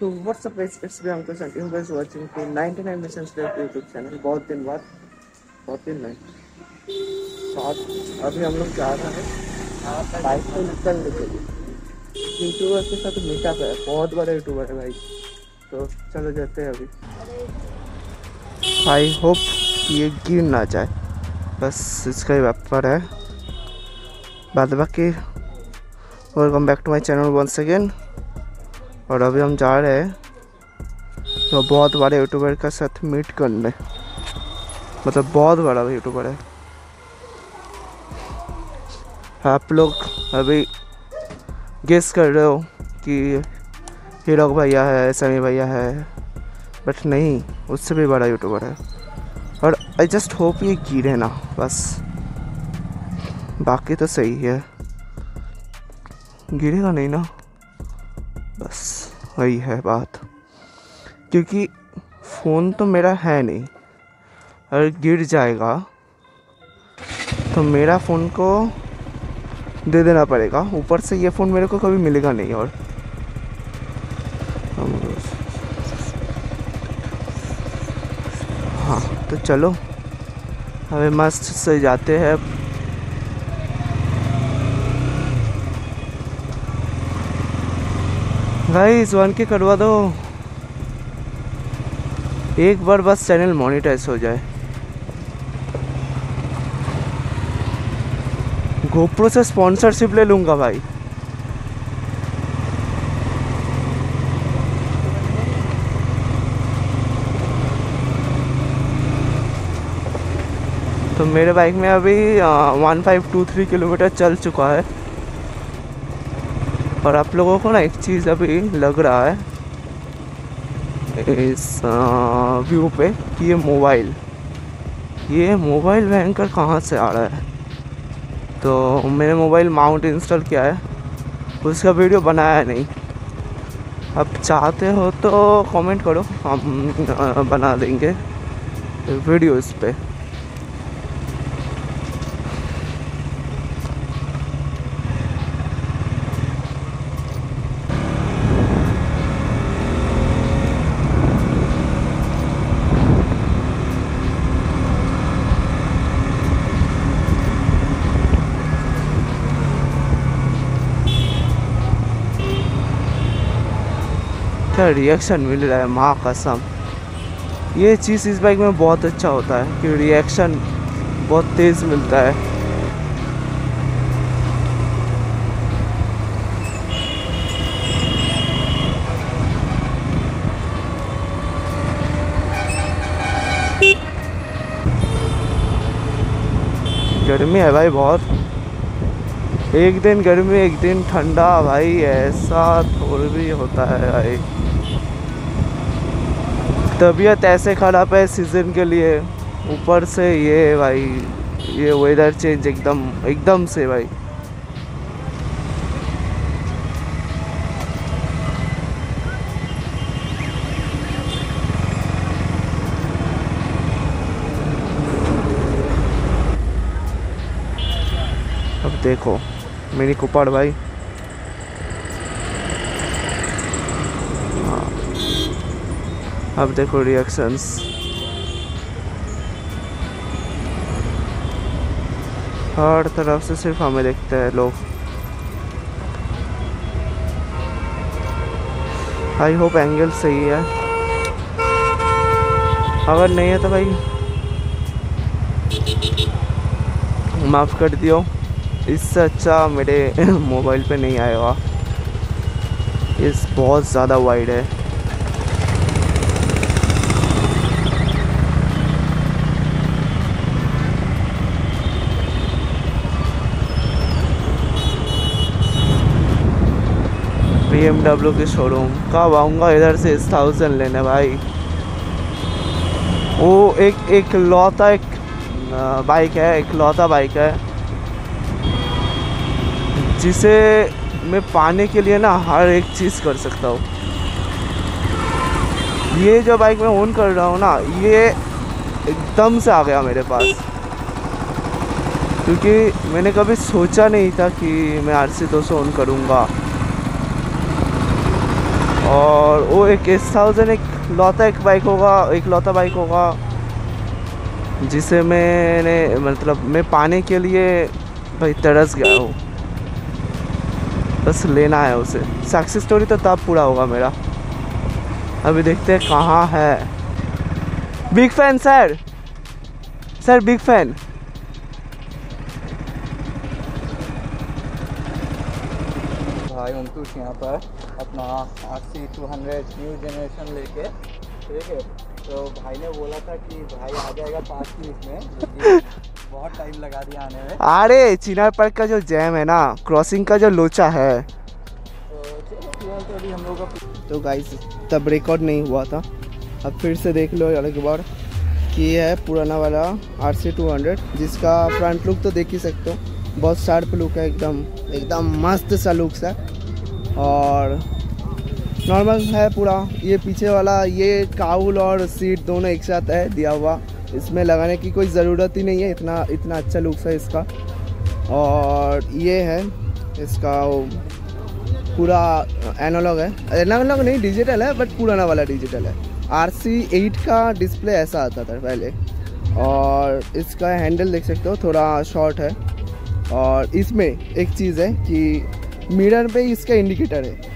तो what's up it's B uncle sir, you guys watching to 99% YouTube channel. बहुत दिन बाद, बहुत दिन नहीं, साथ अभी हम लोग जा रहे हैं बाइक पे निकलने के लिए। यूट्यूबर के साथ मीटअप है, बहुत बड़ा यूट्यूबर है भाई, तो चलो जाते हैं अभी। आई होप ये गिर ना जाए, बस इसका ही व्यापार है। बाद बाकी welcome back to my channel once again. और अभी हम जा रहे हैं तो बहुत बड़े यूट्यूबर के साथ मीट करने, मतलब बहुत बड़ा यूट्यूबर है। आप लोग अभी गेस कर रहे हो कि हीरो भैया है, समी भैया है, बट नहीं, उससे भी बड़ा यूट्यूबर है। और आई जस्ट होप ये गिरे ना, बस, बाकी तो सही है, गिरेगा नहीं ना, बस वही है बात। क्योंकि फ़ोन तो मेरा है नहीं, अगर गिर जाएगा तो मेरा फ़ोन को दे देना पड़ेगा। ऊपर से ये फ़ोन मेरे को कभी मिलेगा नहीं। और हाँ, तो चलो हमें मस्त से जाते हैं। गाइस 1K करवा दो, एक बार बस चैनल मोनेटाइज हो जाए। GoPro से स्पॉन्सरशिप ले लूँगा भाई। तो मेरे बाइक में अभी 1523 किलोमीटर चल चुका है। और आप लोगों को ना एक चीज़ अभी लग रहा है इस व्यू पे कि ये मोबाइल भयंकर कहाँ से आ रहा है। तो मैंने मोबाइल माउंट इंस्टॉल किया है, उसका वीडियो बनाया नहीं। अब चाहते हो तो कमेंट करो, हम बना देंगे वीडियो इस पर। क्या रिएक्शन मिल रहा है, माँ कसम। ये चीज़ इस बाइक में बहुत अच्छा होता है कि रिएक्शन बहुत तेज़ मिलता है। गर्मी है भाई बहुत, एक दिन गर्मी एक दिन ठंडा, भाई ऐसा थोड़ी भी होता है भाई। तबीयत ऐसे ख़राब है सीज़न के लिए, ऊपर से ये भाई ये वेदर चेंज एकदम से भाई। अब देखो मिनी कूपर भाई, अब देखो रिएक्शंस। हर तरफ से सिर्फ हमें देखते हैं लोग। आई होप एंगल सही है, अगर नहीं है तो भाई माफ़ कर दियो। इससे अच्छा मेरे मोबाइल पे नहीं आएगा। इस बहुत ज़्यादा वाइड है। BMW के शोरूम कब आऊँगा इधर से 1000 लेने भाई। वो एक बाइक है, इकलौता बाइक है जिसे मैं पाने के लिए ना हर एक चीज़ कर सकता हूँ। ये जो बाइक मैं ओन कर रहा हूँ ना, ये एकदम से आ गया मेरे पास, क्योंकि मैंने कभी सोचा नहीं था कि मैं RC 200 ओन करूँगा। और वो एक S1000 एक लौता बाइक होगा जिसे मैं पाने के लिए भाई तरस गया हूँ। बस लेना है उसे। सक्सेस स्टोरी तो तब पूरा होगा मेरा। अभी देखते हैं कहाँ है। Big fan sir big fan. भाई अंकुश यहाँ पर अपना RC 200 न्यू जनरेशन लेके, ठीक है। तो भाई ने बोला था कि भाई आ जाएगा 5 मिनट में, बहुत टाइम लगा दिया आने में। अरे चिनार पार्क का जो जैम है ना, क्रॉसिंग का जो लोचा है, तो हम लोग का तो गाइस तब रिकॉर्ड नहीं हुआ था। अब फिर से देख लो अलग बार कि ये है पुराना वाला RC 200 जिसका फ्रंट लुक तो देख ही सकते हो, बहुत शार्प लुक है, एकदम मस्त सा लुक्स है। और नॉर्मल है पूरा। ये पीछे वाला ये काउल और सीट दोनों एक साथ है दिया हुआ, इसमें लगाने की कोई ज़रूरत ही नहीं है, इतना अच्छा लुक्स है इसका। और ये है इसका पूरा एनालॉग है, एनालॉग नहीं डिजिटल है, बट पुराना वाला डिजिटल है। RC 8 का डिस्प्ले ऐसा आता था पहले। और इसका हैंडल देख सकते हो थोड़ा शॉर्ट है। और इसमें एक चीज़ है कि मिरर पे इसका इंडिकेटर है,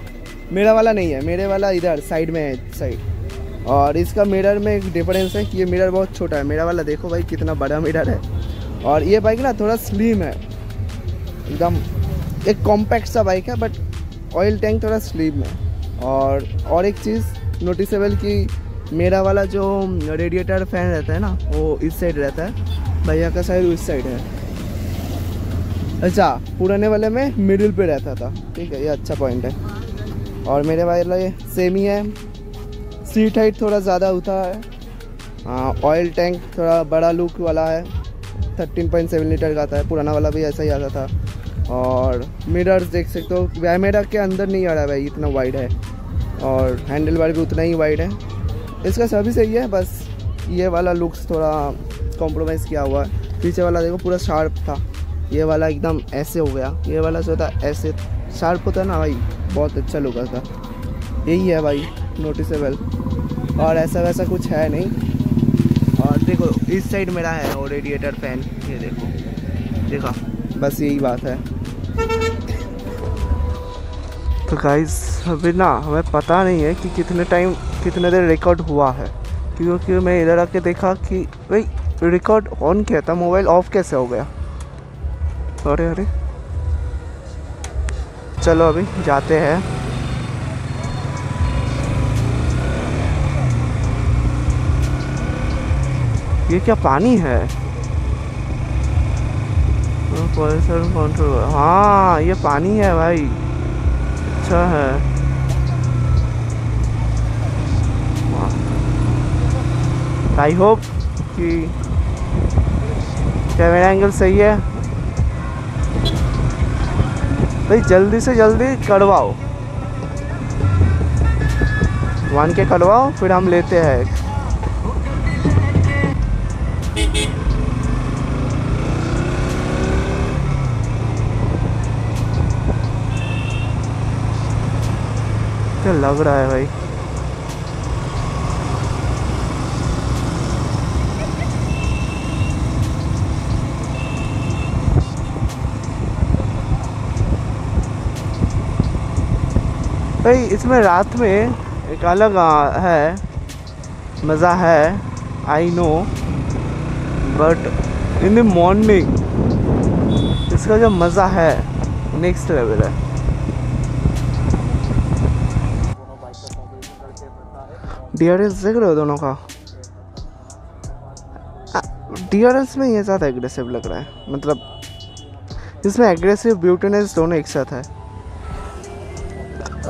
मेरा वाला नहीं है, मेरे वाला इधर साइड में है साइड। और इसका मिरर में एक डिफरेंस है कि ये मिरर बहुत छोटा है, मेरा वाला देखो भाई कितना बड़ा मिरर है। और ये बाइक ना थोड़ा स्लिम है, एकदम एक कॉम्पैक्ट सा बाइक है, बट ऑयल टैंक थोड़ा स्लिम है। और एक चीज़ नोटिसेबल कि मेरा वाला जो रेडिएटर फैन रहता है ना, वो इस साइड रहता है, भैया का साइड उस साइड है। अच्छा, पुराने वाले में मिडिल पे रहता था, ठीक है, ये अच्छा पॉइंट है। और मेरे वाला ये सेम ही है। सीट हाइट थोड़ा ज़्यादा होता है। ऑयल टैंक थोड़ा बड़ा लुक वाला है, 13.7 लीटर का आता है, पुराना वाला भी ऐसा ही आता था। और मिरर्स देख सकते हो, कैमरा के अंदर नहीं आ रहा है भाई, इतना वाइड है। और हैंडल बार भी उतना ही वाइड है। इसका सभी सही है, बस ये वाला लुक्स थोड़ा कॉम्प्रोमाइज़ किया हुआ है। पीछे वाला देखो पूरा शार्प था, ये वाला एकदम ऐसे हो गया। ये वाला जो था ऐसे शार्प होता है ना भाई, बहुत अच्छा लुक था। यही है भाई नोटिसेबल, और ऐसा वैसा कुछ है नहीं। और देखो इस साइड मेरा है और रेडिएटर फैन, ये देखो देखा, बस यही बात है। तो गाइस अभी ना हमें पता नहीं है कि कितने देर रिकॉर्ड हुआ है, क्योंकि मैं इधर आके देखा कि भाई रिकॉर्ड ऑन किया था, मोबाइल ऑफ कैसे हो गया। अरे चलो अभी जाते हैं। ये क्या पानी है? पॉल्यूशन कंट्रोल, हाँ ये पानी है भाई, अच्छा है। आई होप कि कैमरा एंगल सही है भाई, जल्दी से जल्दी कटवाओ, 1K कटवाओ, फिर हम लेते हैं। क्या लग रहा है भाई, भाई इसमें रात में एक अलग है मज़ा है, I know, but in the morning इसका जो मज़ा है नेक्स्ट लेवल है। DRS देख रहे हो दोनों का, DRS में ये ज़्यादा एग्रेसिव लग रहा है, मतलब इसमें एग्रेसिव ब्यूटीनेस दोनों एक साथ है।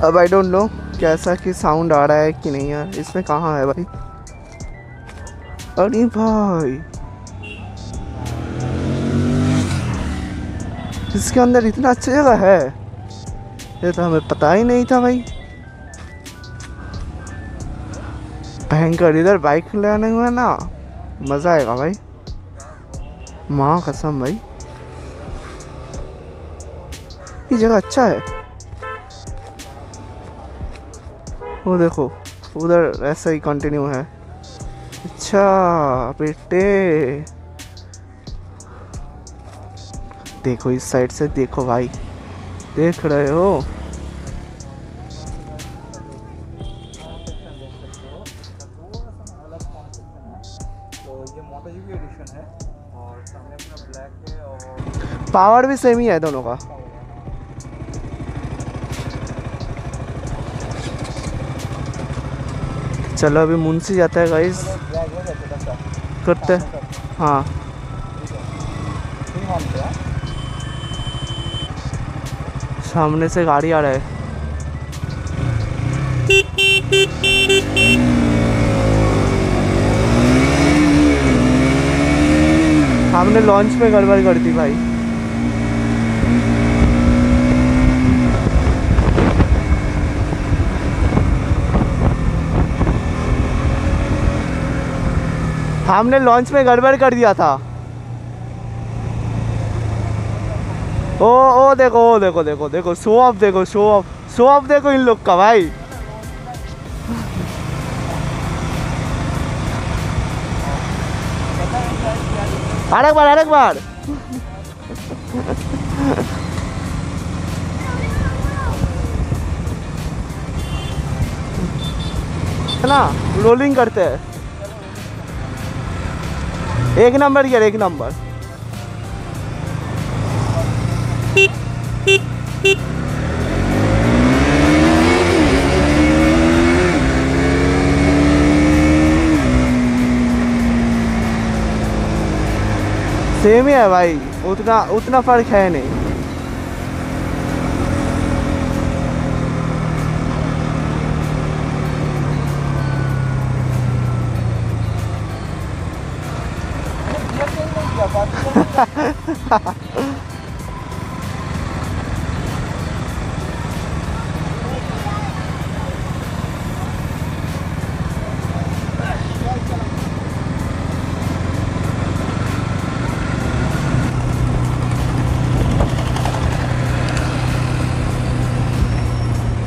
अब आई डोंट नो कैसा कि साउंड आ रहा है कि नहीं यार, इसमें कहाँ है भाई। अरे भाई इसके अंदर इतना अच्छी जगह है, ये तो हमें पता ही नहीं था भाई। भयंकर, इधर बाइक ले आने में ना मज़ा आएगा भाई, माँ कसम भाई ये जगह अच्छा है। वो देखो उधर ऐसा ही कंटिन्यू है। अच्छा बेटे देखो इस साइड से, देखो भाई देख रहे हो। पावर भी सेम ही है दोनों का। चलो अभी मुंशी जाता है गाइस, करते हैं। हाँ सामने से गाड़ी आ रहा है। हमने लॉन्च में गड़बड़ कर दी भाई। हमने लॉन्च में गड़बड़ कर दिया था। ओ देखो, ओ देखो देखो देखो, शो ऑफ देखो, शो ऑफ देखो इन लोग का भाई। अरे एक बार है ना, रोलिंग करते हैं। एक नंबर यार, एक नंबर। सेम ही है भाई, उतना फर्क है नहीं।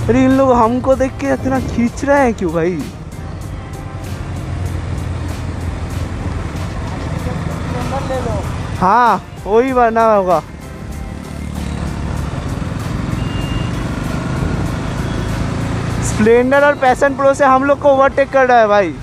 अरे इन लोग हमको देख के इतना खींच रहे हैं क्यों भाई? हाँ वही बनना होगा। स्प्लेंडर और पैशन प्रो से हम लोग को ओवरटेक कर रहा है भाई।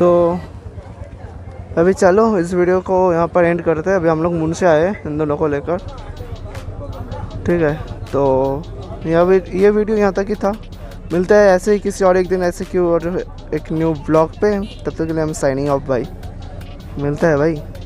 तो अभी चलो इस वीडियो को यहाँ पर एंड करते हैं। अभी हम लोग मुंशी आए इन दोनों को लेकर, ठीक है। तो ये वीडियो यहाँ तक ही था। मिलता है ऐसे ही किसी और एक दिन, ऐसे क्यों और एक न्यू ब्लॉग पे। तब तक के लिए हम साइनिंग ऑफ भाई। मिलता है भाई।